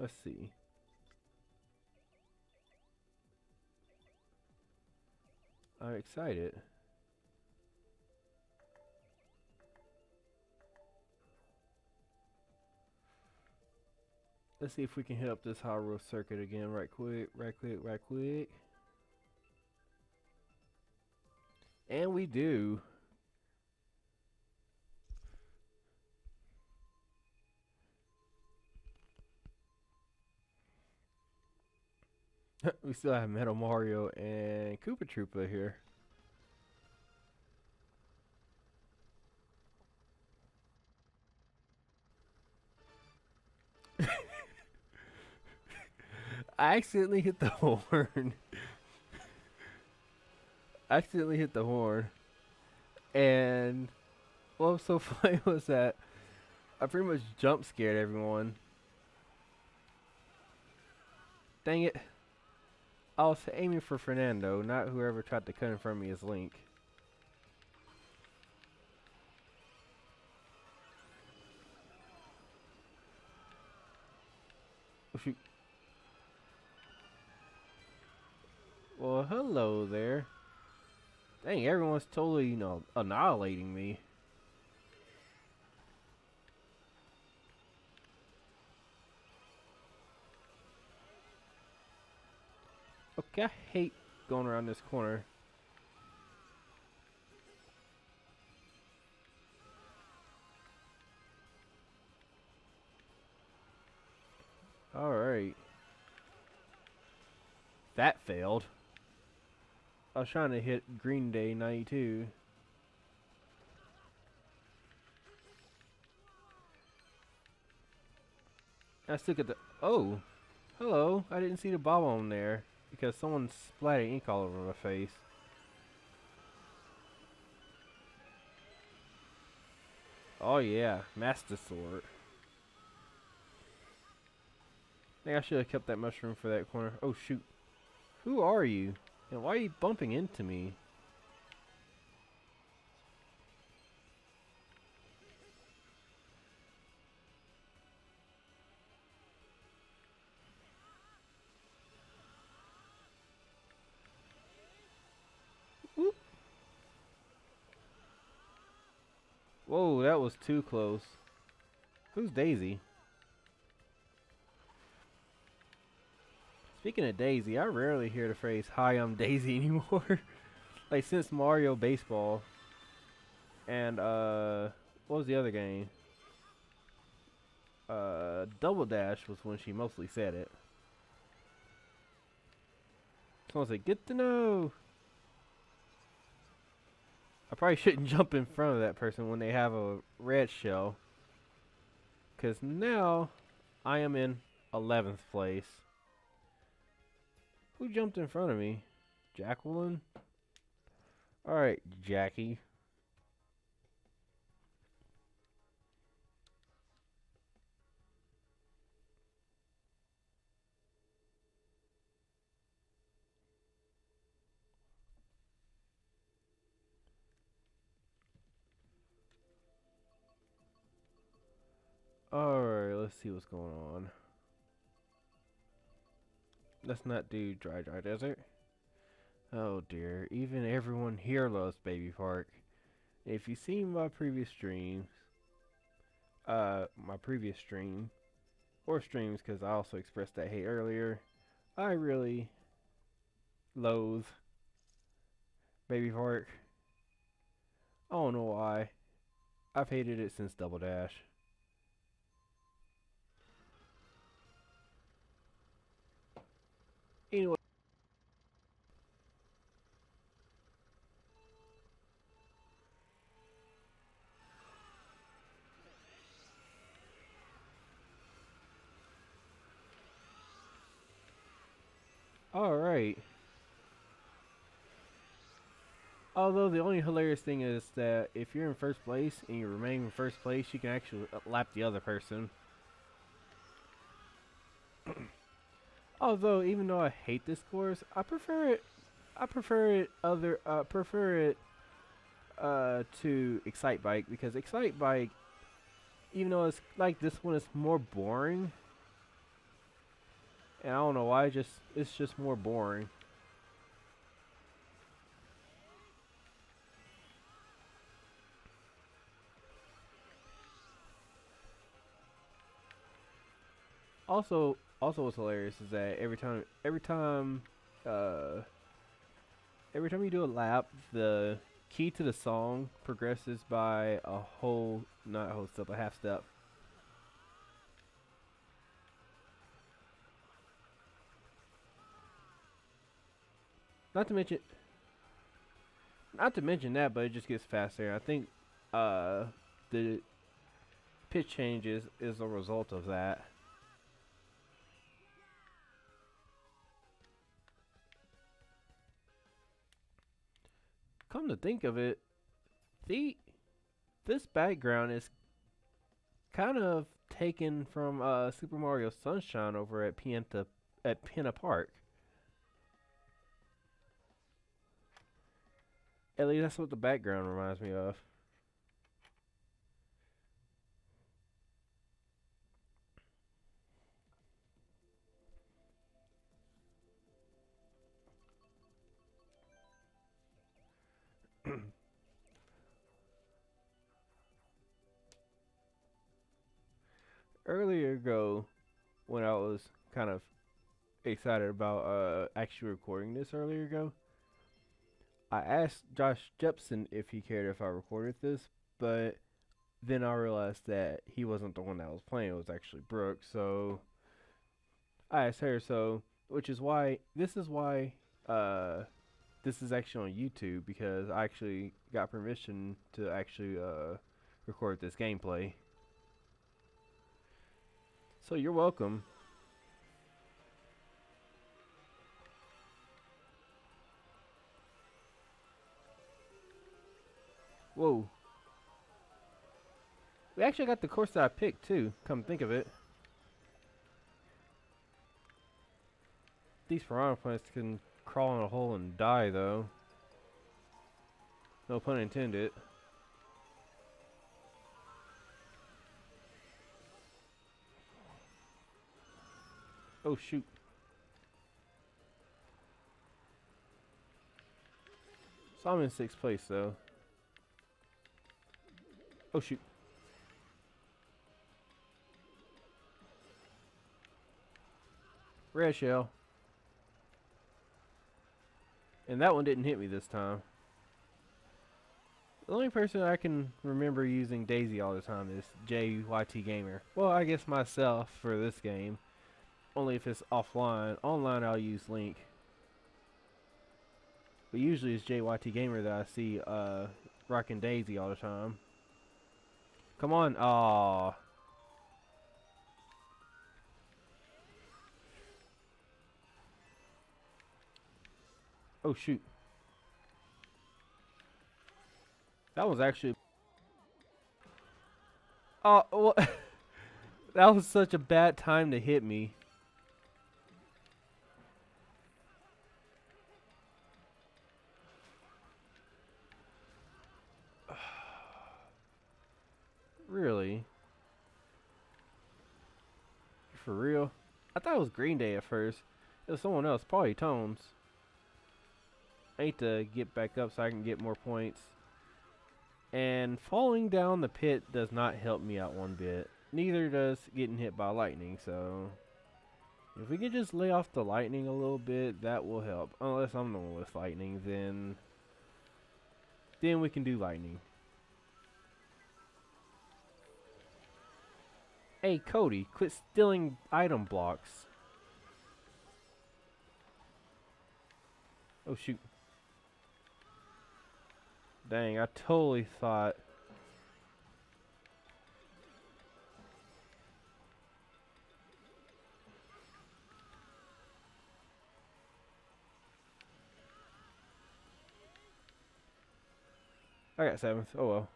Let's see. I'm excited. Let's see if we can hit up this high road circuit again right quick. And we do. We still have Metal Mario and Koopa Troopa here. I accidentally hit the horn. And what was so funny was that I pretty much jump scared everyone. Dang it. I was aiming for Fernando, not whoever tried to cut in front of me as Link. Oh, shoot. Well, hello there. Dang, everyone's totally, you know, annihilating me. Okay, I hate going around this corner. All right. That failed. I was trying to hit Green Day 92. I still get the... Oh! Hello! I didn't see the bob on there because someone splattered ink all over my face. Oh yeah, Master Sword. I think I should have kept that mushroom for that corner. Oh shoot. Who are you? And why are you bumping into me? Whoop. Whoa, that was too close. Who's Daisy? Speaking of Daisy, I rarely hear the phrase, "Hi, I'm Daisy" anymore. Like, since Mario Baseball. And, what was the other game? Double Dash was when she mostly said it. Someone said, "Get to know." I probably shouldn't jump in front of that person when they have a red shell. Because now, I am in 11th place. Who jumped in front of me? Jacqueline? Alright, Jackie. Alright, let's see what's going on. Let's not do Dry Dry Desert. Oh dear, even everyone here loves Baby Park. If you've seen my previous streams, or streams, because I also expressed that hate earlier, I really loathe Baby Park. I don't know why. I've hated it since Double Dash. Anyway. Alright. Although the only hilarious thing is that if you're in first place and you remain in first place, you can actually lap the other person. Although, even though I hate this course, I prefer it to Excite Bike, because Excite Bike, even though it's like this one is more boring, And I don't know why, it's just more boring. Also what's hilarious is that every time you do a lap, the key to the song progresses by a whole, not a whole step, a half step. Not to mention that, but it just gets faster. I think the pitch changes is a result of that. Come to think of it, this background is kind of taken from Super Mario Sunshine over at Pianta Park. At least that's what the background reminds me of. Earlier ago, when I was kind of excited about actually recording this earlier ago, I asked Josh Jepson if he cared if I recorded this, but then I realized that he wasn't the one that was playing, it was actually Brooke, so I asked her, so, which is why, this is actually on YouTube, because I actually got permission to actually record this gameplay. So you're welcome. Whoa. We actually got the course that I picked too, come think of it. These piranha plants can crawl in a hole and die though. No pun intended. Oh shoot. So I'm in 6th place though. Oh shoot. Red shell. And that one didn't hit me this time. The only person I can remember using Daisy all the time is JYT Gamer. Well, I guess myself for this game. Only if it's offline. Online, I'll use Link. But usually it's JYT Gamer that I see rocking Daisy all the time. Come on. Aww. Oh, shoot. That was actually... Oh, well, that was such a bad time to hit me. Really? For real? I thought it was Green Day at first. It was someone else, probably Tones. I need to get back up so I can get more points. And falling down the pit does not help me out one bit. Neither does getting hit by lightning, so... If we could just lay off the lightning a little bit, that will help. Unless I'm the one with lightning, then we can do lightning. Hey, Cody, quit stealing item blocks. Oh, shoot. Dang, I totally thought... I got 7th. Oh, well.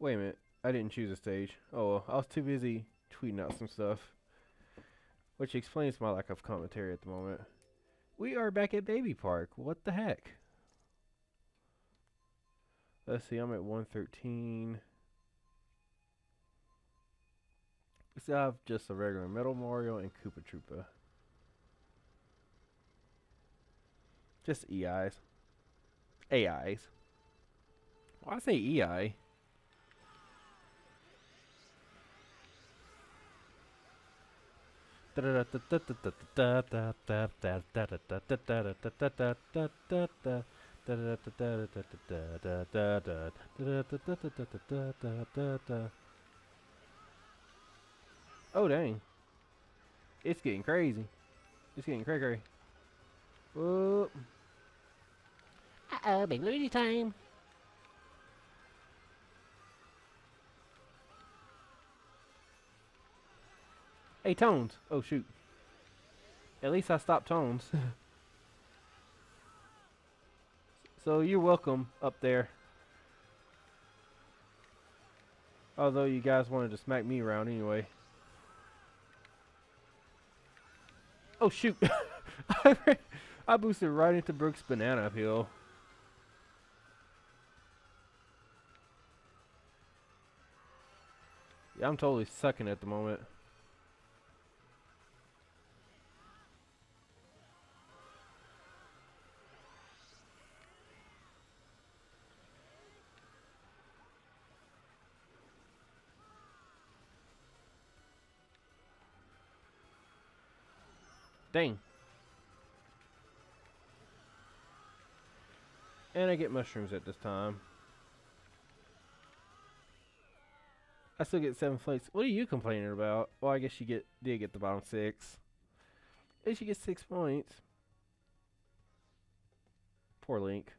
Wait a minute. I didn't choose a stage. Oh, well, I was too busy tweeting out some stuff. Which explains my lack of commentary at the moment. We are back at Baby Park. What the heck? Let's see. I'm at 113. We still have just a regular Metal Mario and Koopa Troopa. Just EIs. AIs. Why say EI? Oh dang. It's getting crazy. It's getting cray-cray. Whoop. Uh-oh, Big Luigi time. Hey, Tones. Oh, shoot. At least I stopped Tones. So you're welcome up there. Although you guys wanted to smack me around anyway. Oh, shoot. I boosted right into Brooke's banana peel. Yeah, I'm totally sucking at the moment. Dang. And I get mushrooms at this time. I still get 7 flakes. What are you complaining about? Well, I guess you did get the bottom 6. At least you get 6 points. Poor Link.